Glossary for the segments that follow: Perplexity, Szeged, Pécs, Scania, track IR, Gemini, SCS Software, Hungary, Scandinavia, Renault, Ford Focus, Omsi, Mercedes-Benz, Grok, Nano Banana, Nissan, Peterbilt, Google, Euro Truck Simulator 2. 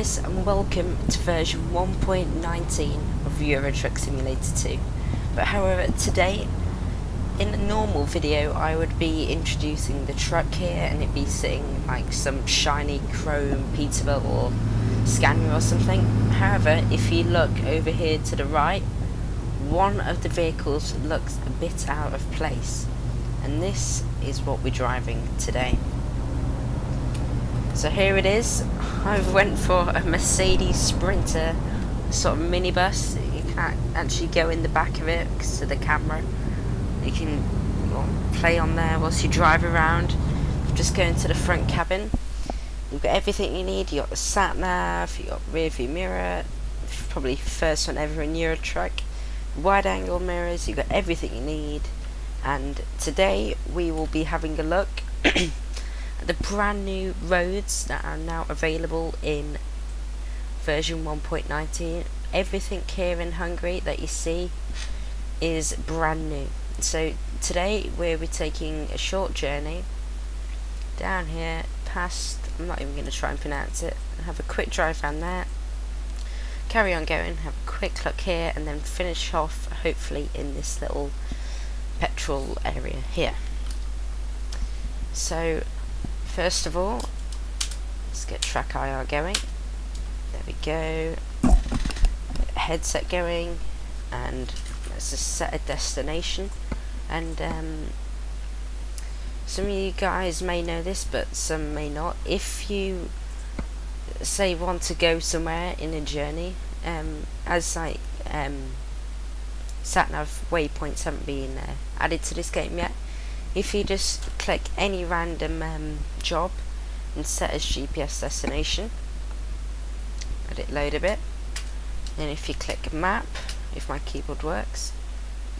guys, and welcome to version 1.19 of Euro Truck Simulator 2. But however, today, in a normal video, I would be introducing the truck here, and it'd be sitting like some shiny chrome Peterbilt or Scania or something. However, if you look over here to the right, one of the vehicles looks a bit out of place, and this is what we're driving today. So here it is. I went for a Mercedes Sprinter sort of minibus. You can't actually go in the back of it because of the camera. You can play on there whilst you drive around. Just go into the front cabin. You've got everything you need. You've got the sat nav, you've got rear view mirror, probably first one ever in Euro Truck. Wide angle mirrors, you've got everything you need. And today we will be having a look the brand new roads that are now available in version 1.19. Everything here in Hungary that you see is brand new. So today we'll be taking a short journey down here past, I'm not even going to try and pronounce it, have a quick drive around there, carry on going, have a quick look here, and then finish off hopefully in this little petrol area here. So first of all, let's get track IR going, there we go, headset going, and let's just set a destination. And some of you guys may know this, but some may not. If you say want to go somewhere in a journey, as like sat-nav waypoints haven't been added to this game yet, if you just click any random job and set as GPS destination, let it load a bit, and if you click map, if my keyboard works,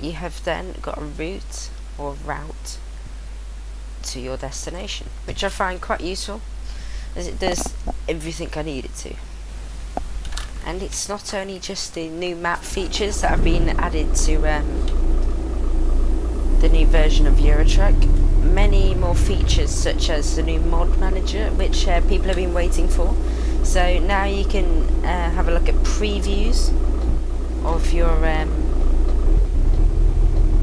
you have then got a route or route to your destination, which I find quite useful as it does everything I need it to. And it's not only just the new map features that have been added to the new version of Euro Truck, many more features such as the new mod manager, which people have been waiting for. So now you can have a look at previews of your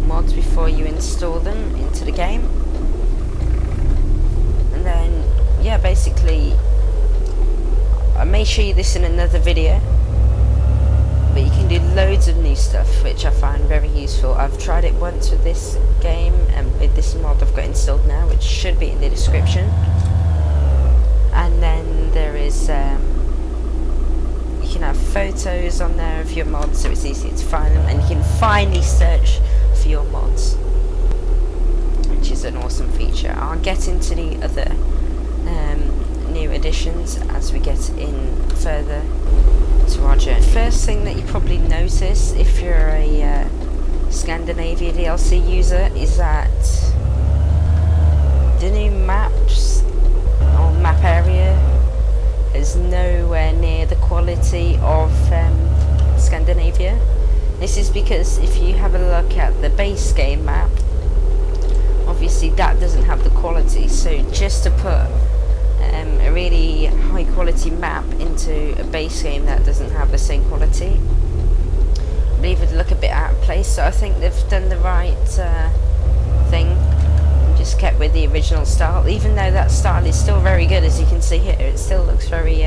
mods before you install them into the game, and then yeah, basically I may show you this in another video, but you can do loads of new stuff, which I find very useful. I've tried it once with this game and with this mod I've got installed now, which should be in the description. And then there is you can have photos on there of your mods, so it's easy to find them, and you can finally search for your mods, which is an awesome feature. I'll get into the other new additions as we get in further to our journey. First thing that you probably notice if you're a Scandinavia DLC user is that the new maps or map area is nowhere near the quality of Scandinavia. This is because if you have a look at the base game map, obviously that doesn't have the quality, so just to put a really high quality map into a base game that doesn't have the same quality, I believe it would look a bit out of place. So I think they've done the right thing and just kept with the original style, even though that style is still very good. As you can see here, it still looks very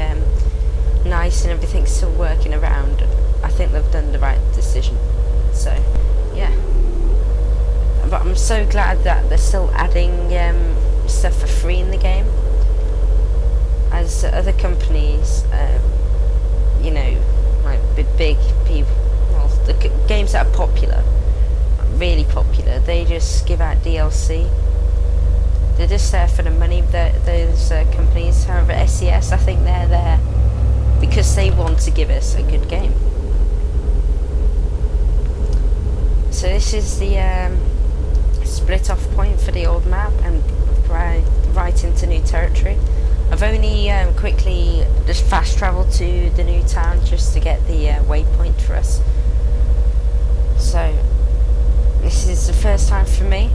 nice, and everything's still working around. I think they've done the right decision, so yeah. But I'm so glad that they're still adding stuff for free in the game, as other companies, you know, like big people, well, the games that are popular, really popular, they just give out DLC. They're just there for the money, those companies. However, SCS, I think they're there because they want to give us a good game. So this is the split off point for the old map and right into new territory. I've only quickly just fast travelled to the new town just to get the waypoint for us. So this is the first time for me.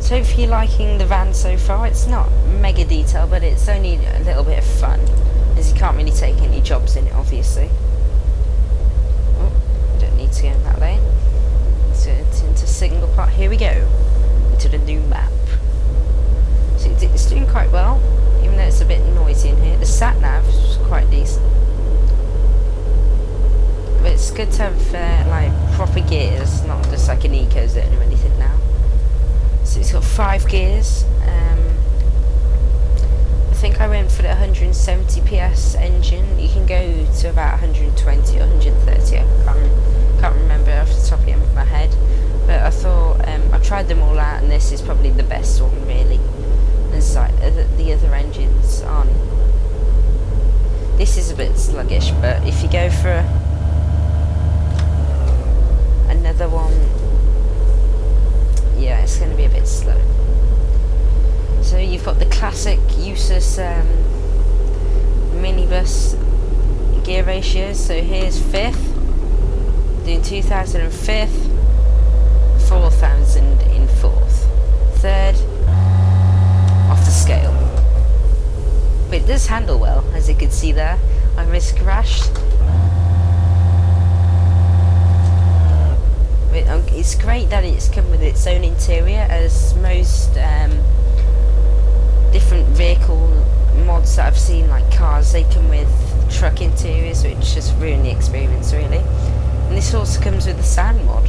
So So if you're liking the van so far, it's not mega detail, but it's only a little bit of fun, as you can't really take any jobs in it, obviously. Oh, don't need to go in that lane. So it's into single part. Here we go, into the new map. So it's doing quite well, even though it's a bit noisy in here. The sat nav is quite decent. But it's good to have like proper gears, not just like an eco zone or anything now. So it's got 5 gears. I think I went for the 170 PS engine. You can go to about 120 or 130. I can't remember off the top of my head. But I thought I tried them all out, and this is probably the best one really. It's like the other engines aren't. This is a bit sluggish, but if you go for another one, yeah, it's going to be a bit slow. So you've got the classic useless minibus gear ratios. So here's 5th, doing 2,000 in 5th, 4,000 in 4th, 3rd, off the scale. But it does handle well, as you can see there. I miscrashed. It's great that it's come with its own interior, as most different vehicle mods that I've seen, like cars, they come with truck interiors, which just ruin the experience really. And this also comes with a sound mod,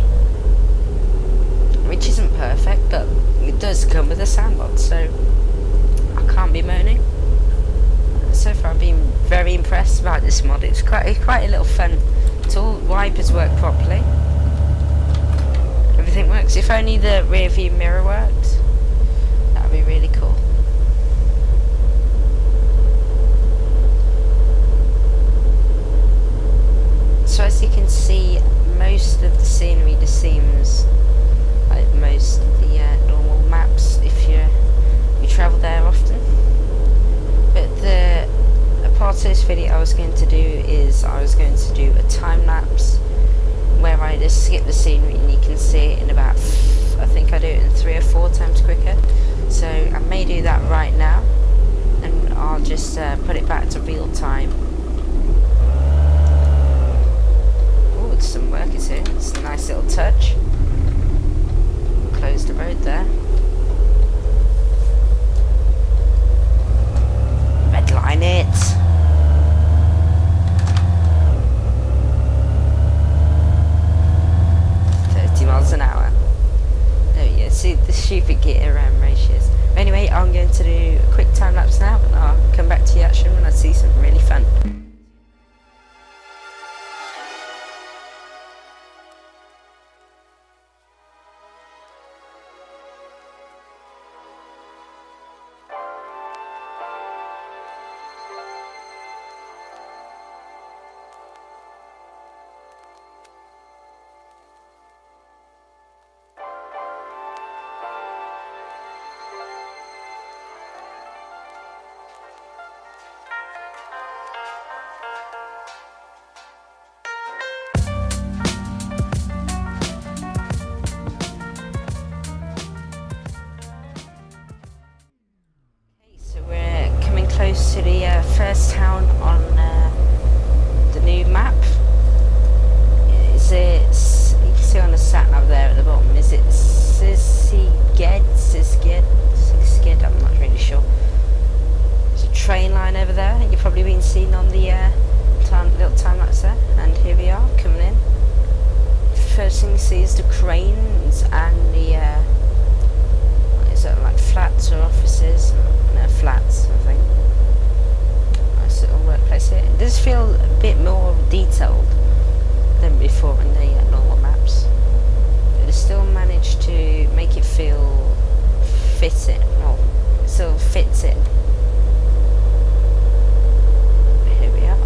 which isn't perfect, but it does come with a sound mod, so I can't be moaning. So far I've been very impressed about this mod. It's quite a little fun tool. Wipers work properly. Everything works. If only the rear view mirror worked, that would be really cool. So as you can see, most of the scenery just seems like most of the normal maps if you travel there often. But the part of this video I was going to do is I was going to do a time lapse, where I just skip the scenery and you can see it in about, I think I do it in 3 or 4 times quicker. So I may do that right now, and I'll just put it back to real time. Oh, it's some workers here, it's a nice little touch. Close the road there. Redline it! Miles an hour. There we go. See the stupid gear ratios. Anyway, I'm going to do a quick time lapse now, and I'll come back to the action when I see something really fun. To the first town on the new map. You can see on the sat nav there at the bottom, is it Sisked? I'm not really sure. There's a train line over there, you've probably been seen on the little time lapse there. And here we are, coming in. First thing you see is the cranes and the what is that, like flats or offices? No, flats, I think. Little workplace here. It does feel a bit more detailed than before in the normal maps, but it still managed to make it feel fitting. Well, it still fits in. Here we are.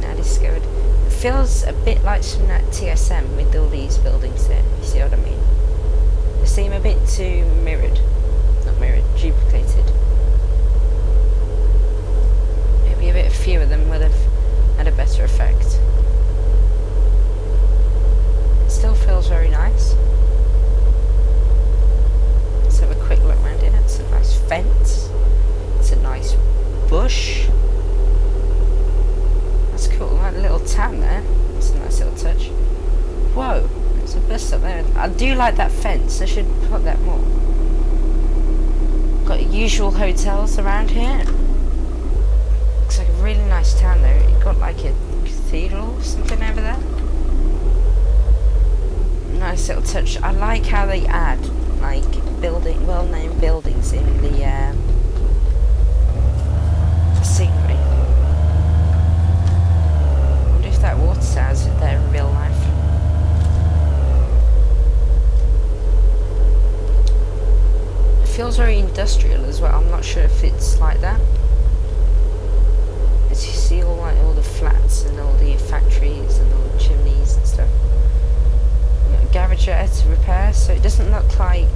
Now discovered. It feels a bit like some that TSM with all these buildings here. You see what I mean? They seem a bit too mirrored. Duplicated. Maybe a bit fewer of them would have had a better effect. It still feels very nice. I do like that fence. I should put that more. Got usual hotels around here. Looks like a really nice town though. You've got like a cathedral or something over there. Nice little touch. I like how they add like building, well-known buildings in the scenery. I wonder if that water sounds is there in real life. It feels very industrial as well. I'm not sure if it's like that. As you see all like all the flats and all the factories and all the chimneys and stuff. Garage there to repair, so it doesn't look like.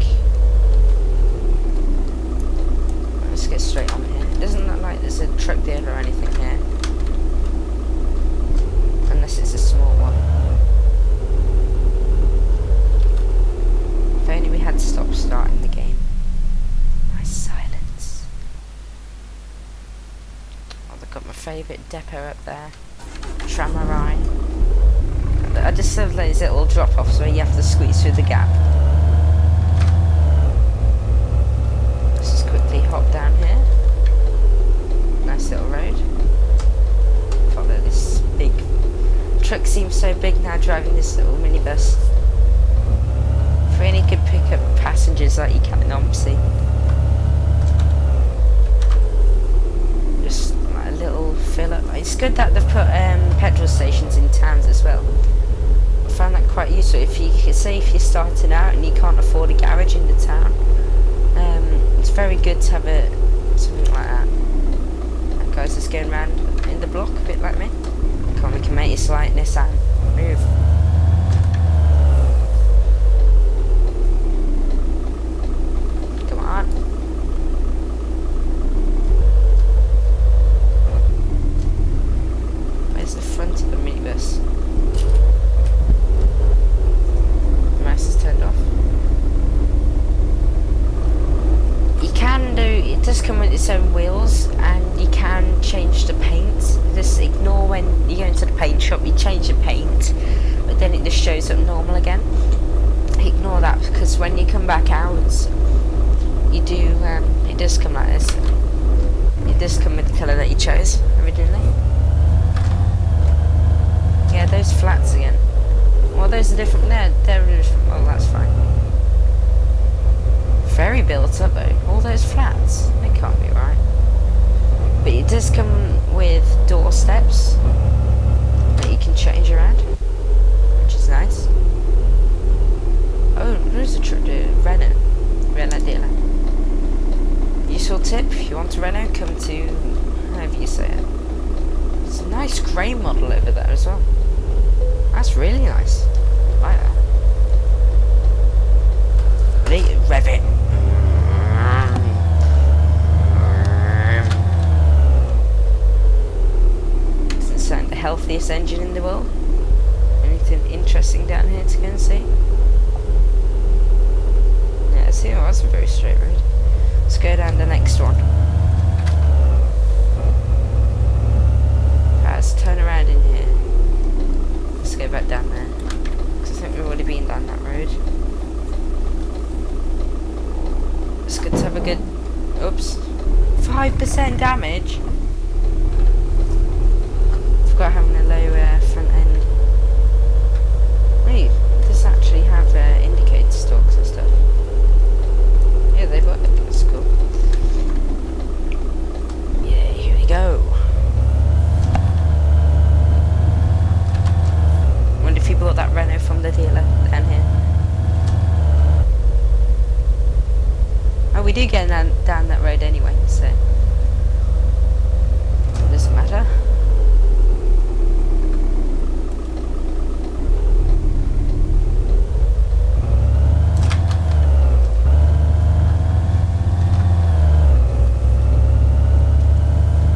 Let's get straight on here. It doesn't look like there's a truck dealer or anything here, unless it's a small one. If only we had stop starting the game. Nice silence. Oh, they've got my favourite depot up there, Trammarine. I just love those little drop-offs where you have to squeeze through the gap. Let's just quickly hop down here. Nice little road. Follow this big... truck seems so big now driving this little minibus. If we only could pick up passengers like you can in Omsi. Just like a little fill-up. It's good that they've put petrol stations in towns as well. I found that quite useful. If you say if you're starting out and you can't afford a garage in the town, it's very good to have a something like that. That guy's just going round in the block, a bit like me. Come on, we can make it slight Nissan move. Come on. Where's the front of the minibus? Does come with its own wheels, and you can change the paint. Just ignore when you go into the paint shop, you change the paint, but then it just shows up normal again. Ignore that, because when you come back out, you do. It does come like this. It does come with the colour that you chose originally. Yeah, those flats again. Well, those are different. They're different. Well, that's fine. Very built up though, all those flats, they can't be right. But it does come with door steps that you can change around, which is nice. Oh, there's a Renault dealer. Useful tip, if you want a Renault, come to, however you say it. It's a nice grey model over there as well. That's really nice, I like that. Rev it. Doesn't sound the healthiest engine in the world. Anything interesting down here to go and see? Yeah, see, oh, that's a very straight road. Let's go down the next one. Right, let's turn around in here. Let's go back down there, because I think we've already been down that road. It's good to have a good... oops. 5% damage? Forgot having a low front end. Wait, does actually have indicator stalks and stuff? Yeah, they've got it. That's cool. Yeah, here we go. Wonder if you bought that Renault from the dealer down here. We do get down that road anyway, so it doesn't matter.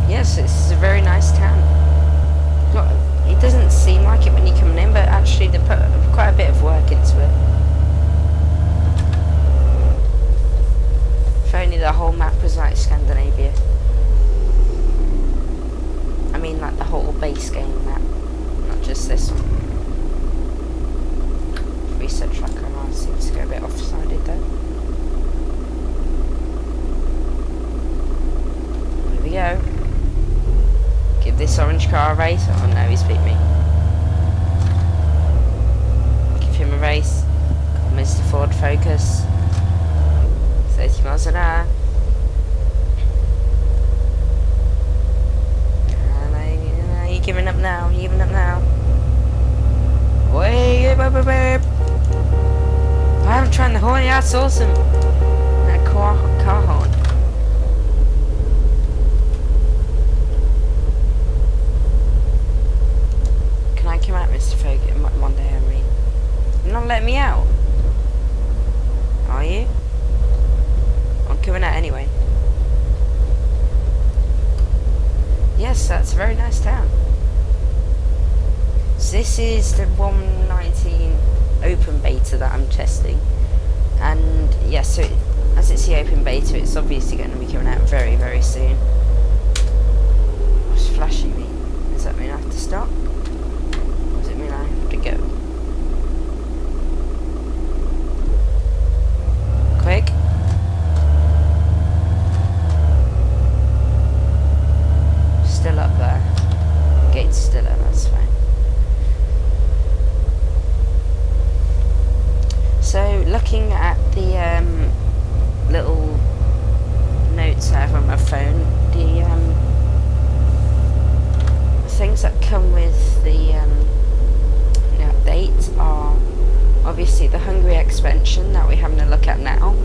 Yes, this is a very nice town. Not, it doesn't seem like it when you're coming in, but actually they put quite a bit of work into it. If only the whole map was like Scandinavia. I mean like the whole base game map, not just this one. Research tracker on Seems to be offsided there. Here we go. Give this orange car a race. Oh no, he's beat me. Give him a race. Come on, Mr. Ford Focus. 30 miles an hour. You're giving up now. You're giving up now. Wait, I'm trying to horn you out, awesome. That car horn. Can I come out, Mr. Fogan? One day, I mean. You're not letting me out. Are you? I'm coming out anyway. Yes, that's a very nice town. So this is the 1.19 open beta that I'm testing, and yes, so as it's the open beta, it's obviously going to be coming out very, very soon. What's flashing me? Does that mean I have to stop? Or does it mean I have to go? Quick. Still up there. Gate's still up, that's fine. So looking at the little notes I have on my phone, the things that come with the update are obviously the Hungary expansion that we're having a look at now.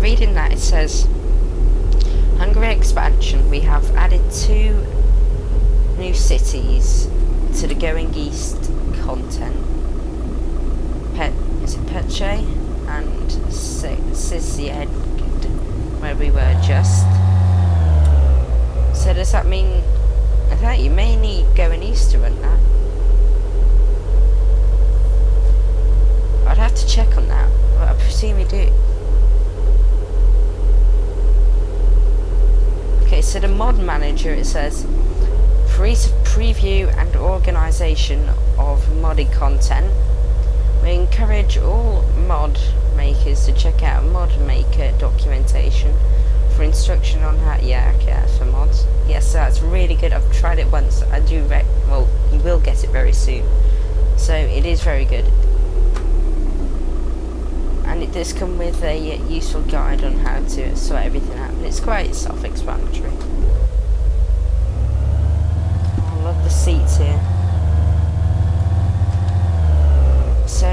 Reading that, it says Hungary expansion, we have added 2 new cities to the Going East content. Is it Pécs and Szeged, where we were just. So does that mean, I think you may need Going East to run that. I'd have to check on that, but I presume you do. So the mod manager, it says preview and organisation of modded content. We encourage all mod makers to check out mod maker documentation for instruction on how. Yeah, okay, that's for mods. Yes, so that's really good. I've tried it once. I do well, you will get it very soon. So it is very good, and it does come with a useful guide on how to sort everything out. It's quite self-explanatory. I love the seats here. So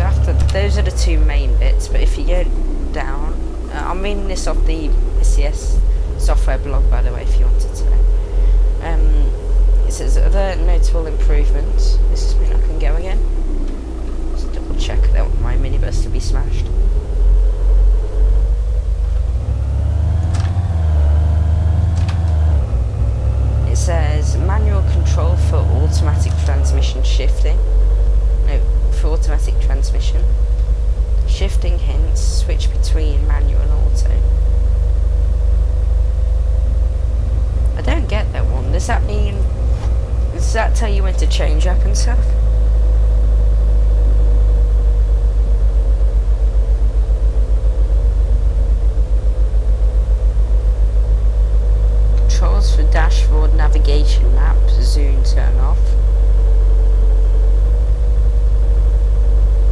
after those are the 2 main bits. But if you go down, I'm reading this off the SCS Software blog, by the way, if you wanted to know. It says other notable improvements. This has been I can go again. Check, I don't want my minibus to be smashed. It says manual control for automatic transmission shifting. No, for automatic transmission. Shifting hints, switch between manual and auto. I don't get that one. Does that mean, does that tell you when to change up and stuff? For dashboard navigation map, zoom, turn off.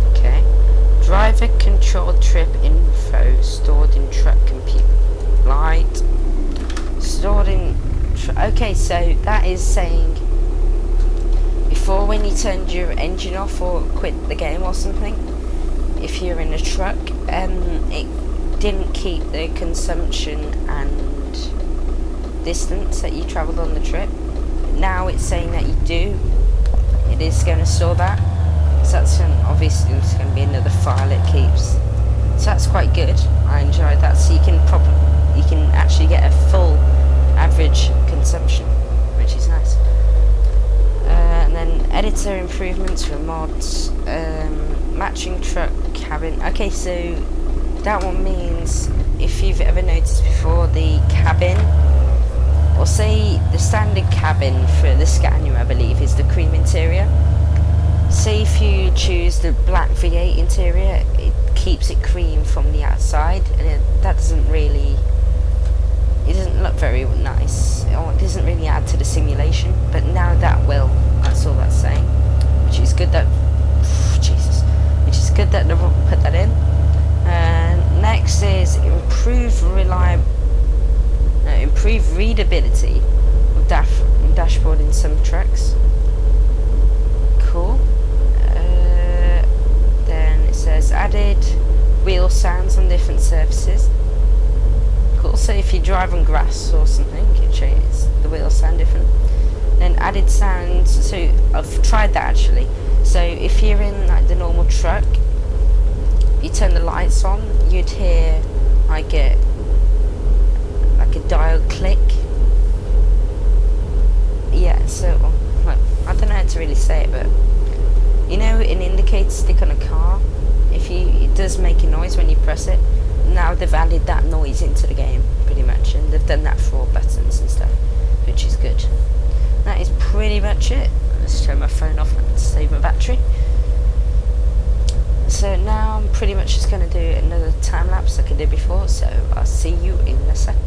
Okay. Driver controlled trip info stored in truck computer light. Stored in. Okay, so that is saying before when you turned your engine off or quit the game or something, if you're in a truck, it didn't keep the consumption and distance that you travelled on the trip. Now it's saying that you do. It is going to store that. So that's obviously it's going to be another file it keeps. So that's quite good. I enjoyed that. So you can actually get a full average consumption, which is nice. And then editor improvements for mods, matching truck cabin. Okay, so that one means if you've ever noticed before, the cabin I'll say the standard cabin for the Scania, I believe, is the cream interior. Say if you choose the black V8 interior, it keeps it cream from the outside, and that doesn't really, it doesn't look very nice, or it doesn't really add to the simulation, but now that will, that's all that's saying, which is good that, which is good that they put that in. And next is improved improved readability of dashboard in some trucks. Cool. Then it says added wheel sounds on different surfaces. Cool. So if you drive on grass or something, it changes the wheels sound different. Then added sounds. So I've tried that actually. So if you're in like the normal truck, you turn the lights on, you'd hear like a dial click. Yeah, so like, I don't know how to really say it, but you know an indicator stick on a car, if you, it does make a noise when you press it. Now they've added that noise into the game pretty much, and they've done that for all buttons and stuff, which is good. That is pretty much it. Let's turn my phone off to save my battery. So now I'm pretty much just going to do another time lapse like I did before, so I'll see you in a second.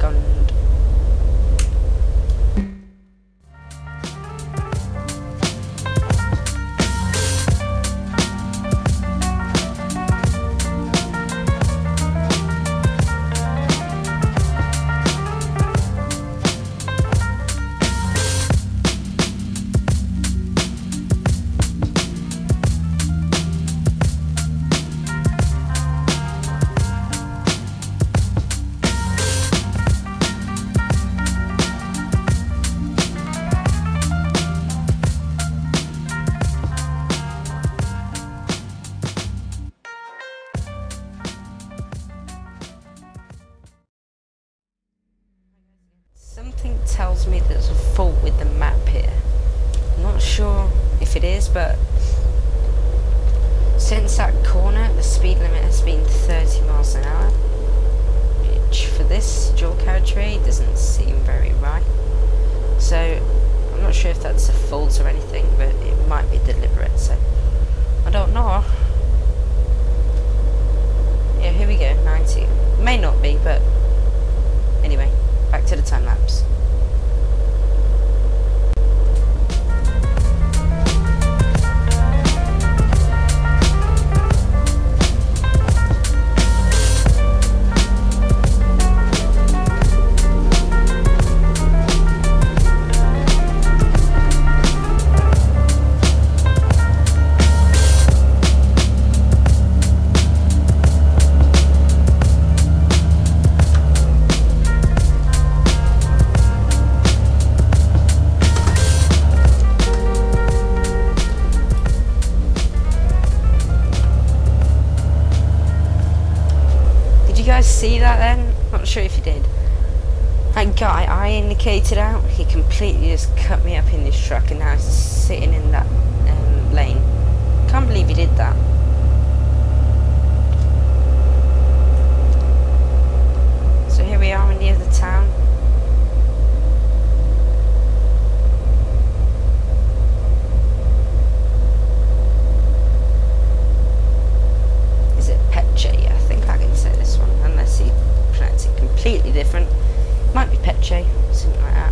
Tells me there's a fault with the map here. I'm not sure if it is, but since that corner, the speed limit has been 30 miles an hour, which for this dual carriageway doesn't seem very right. So I'm not sure if that's a fault or anything, but it might be deliberate, so I don't know. Yeah, here we go, 90. May not be, but anyway, back to the time lapse. See that then? Not sure if you did. That guy I indicated out, he completely just cut me up in this truck, and now he's sitting in that lane. Can't believe he did that. So here we are in the other town. Completely different. Might be Pécs, something like that,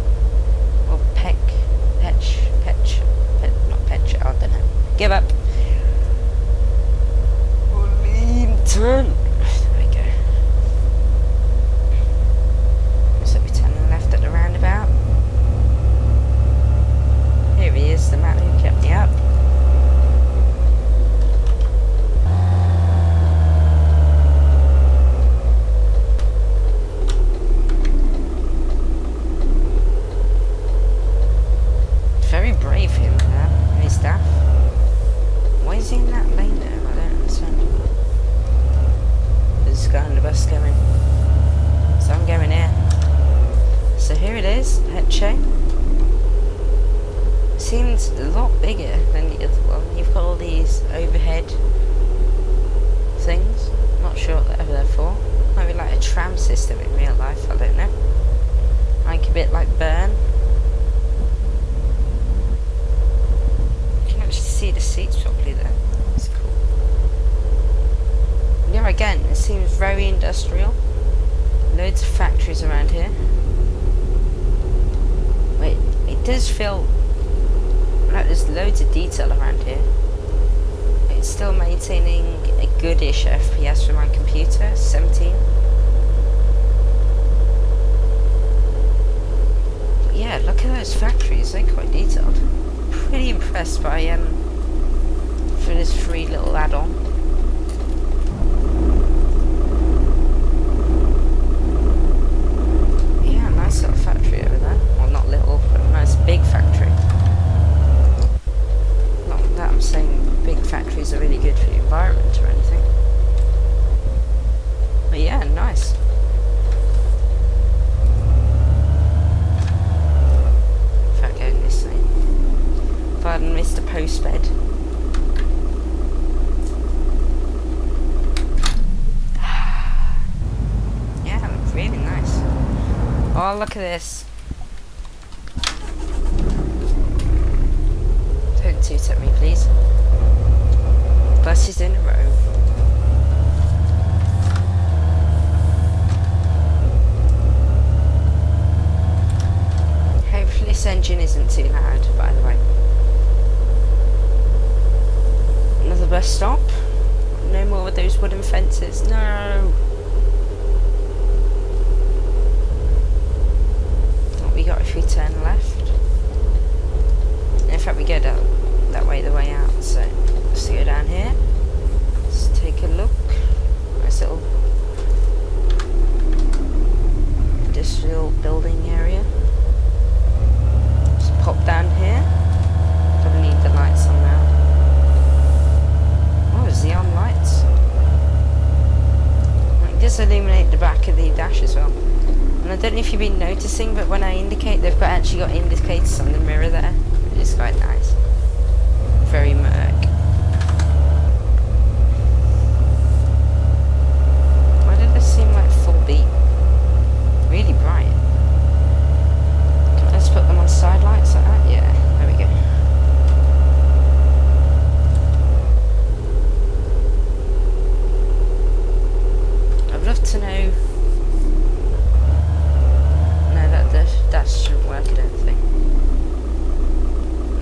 or Pécs. I don't know. Give up. Lean turn. There we go. Looks like we're turning left at the roundabout. Here he is, the man who kept me up. Seems a lot bigger than the other one. You've got all these overhead things. Not sure what they're for. Might be like a tram system in real life, I don't know. Like bit like burn. You can actually see the seats properly there. It's cool. And here again, it seems very industrial. Loads of factories around here. Wait, it does feel like there's loads of detail around here. It's still maintaining a goodish FPS for my computer, 17. Yeah, look at those factories, they're quite detailed. Pretty impressed by for this free little add-on. Yeah, nice little factory over there. Well, not little, but a nice big factory. Not that I'm saying big factories are really good for the environment or anything. But yeah, nice. Pardon, Mr. Postbed. Yeah, really nice. Oh, look at this. Don't toot at me, please. Buses in a row. Hopefully this engine isn't too loud, by the way. Bus stop. No more with those wooden fences. No. What we got if we turn left? In fact, we go down that way, the way out. So let's go down here. Let's take a look. Nice little industrial building area. Just pop down here. Probably need the lights on now. Xeon lights. It does illuminate the back of the dash as well. And I don't know if you've been noticing, but when I indicate, they've got, actually got indicators on the mirror there. It's quite nice. Very murk. Why did this seem like full beat? Really bright. Let's put them on side lights like that. Yeah, there we go. To know. No, that shouldn't work, I don't think.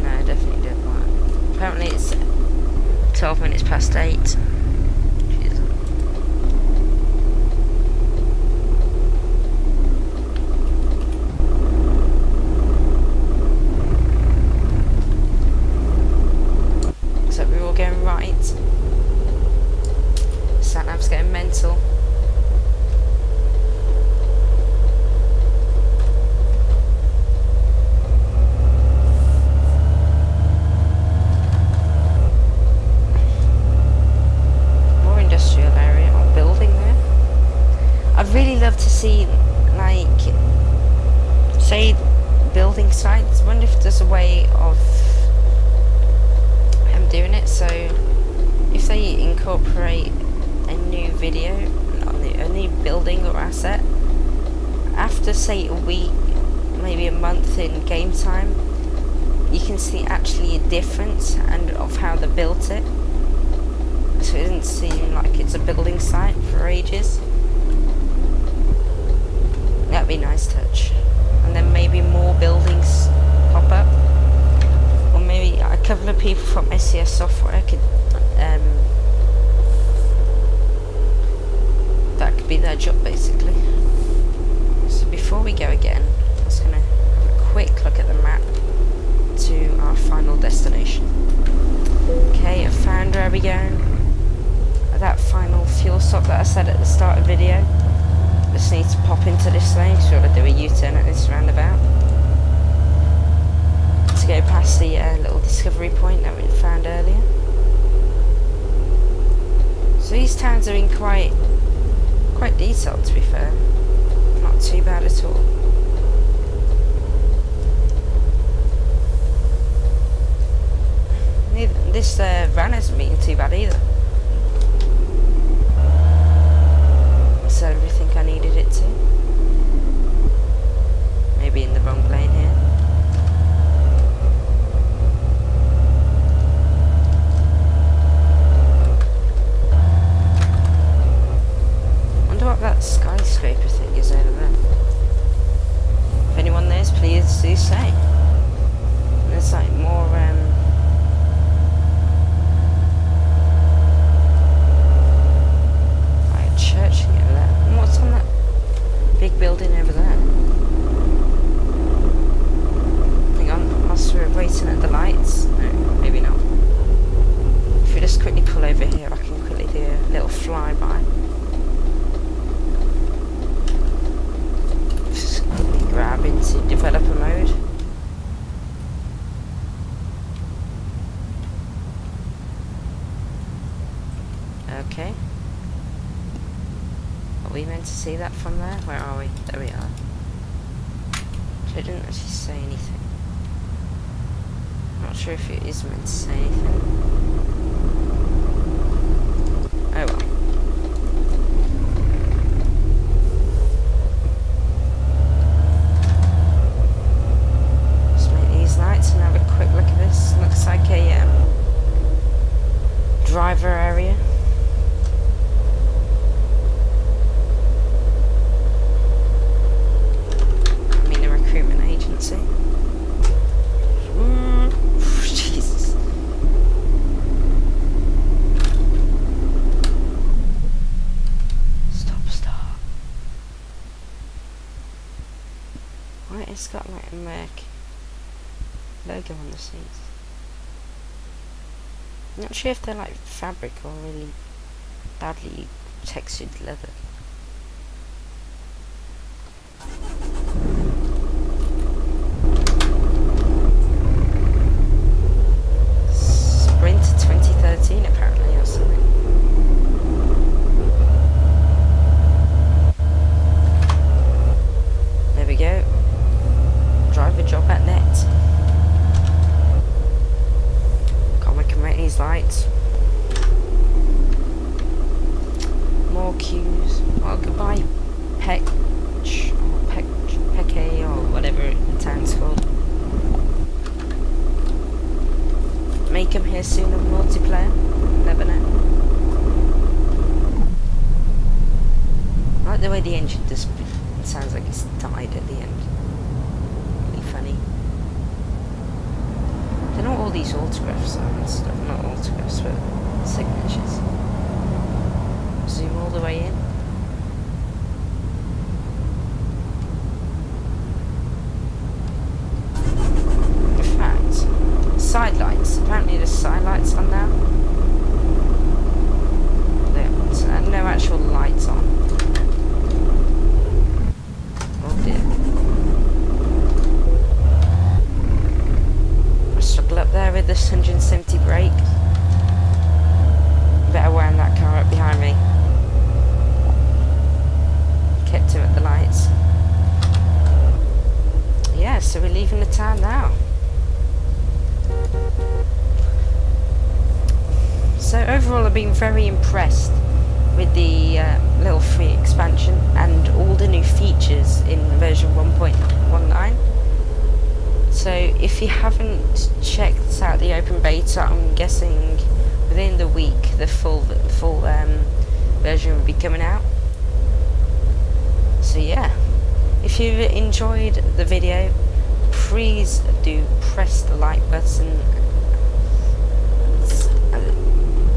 No, it definitely didn't work. Apparently it's 12 minutes past 8. Which isn't. So we're all going right. Satnav's getting mental. See, like, say, building sites. I wonder if there's a way of doing it. So, if they incorporate a new video on a new building or asset, after, say, a week, maybe a month in game time, you can see actually a difference and of how they built it. So it doesn't seem like it's a building site for ages. That'd be a nice touch. And then maybe more buildings pop up. Or maybe a couple of people from SCS Software could... that could be their job, basically. So before we go again, I'm just going to have a quick look at the map to our final destination. Okay, I found where we're going. At that final fuel stop that I said at the start of the video. Just need to pop into this lane, so we'll do a U-turn at this roundabout to go past the little discovery point that we found earlier. So these towns are in quite detailed, to be fair. Not too bad at all. This van isn't being too bad either. So everything I needed it to. Maybe skyscraper thing is there around. If anyone knows, please do say. There's like more like a church thing over there. And what's on that big building over there? I think I'm must be waiting at the lights. No, maybe not. If we just quickly pull over here, I can quickly do a little flyby. Just quickly grab into developer mode. Okay. Are we meant to see that from there? Where are we? There we are. So it didn't actually say anything. I'm not sure if it is meant to say anything. Oh well. Let's make these lights and have a quick look at this. Looks like a driver area. It's got like a Merc logo on the seats. I'm not sure if they're like fabric or really badly textured leather. Sprint 2013 apparently or something. There we go. Driver job at net. God, we can make these lights. More cues. Well, goodbye, Pécs, or Pécs, or whatever the town's called. Make them here soon on multiplayer. Never know. I like the way the engine just sounds like it's died at the end. Funny. They're not all these autographs and stuff, not autographs but signatures. Zoom all the way in. In fact, side lights. Apparently there's side lights on now. There's no actual lights on. Oh dear. Up there with this 170 brake. Better wound that car up behind me. Kept him at the lights. Yeah, so we're leaving the town now. So overall I've been very impressed with the little free expansion and all the new features in version 1.19. So if you haven't checked out the open beta, I'm guessing within the week the full version will be coming out. So yeah, if you've enjoyed the video, please do press the like button.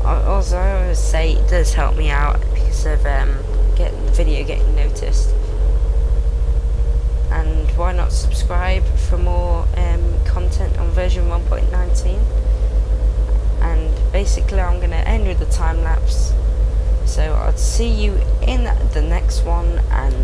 Also, I would say it does help me out because of getting the video getting noticed. And why not subscribe for more content on version 1.19. and basically I'm going to end with the time lapse, so I'll see you in the next one. And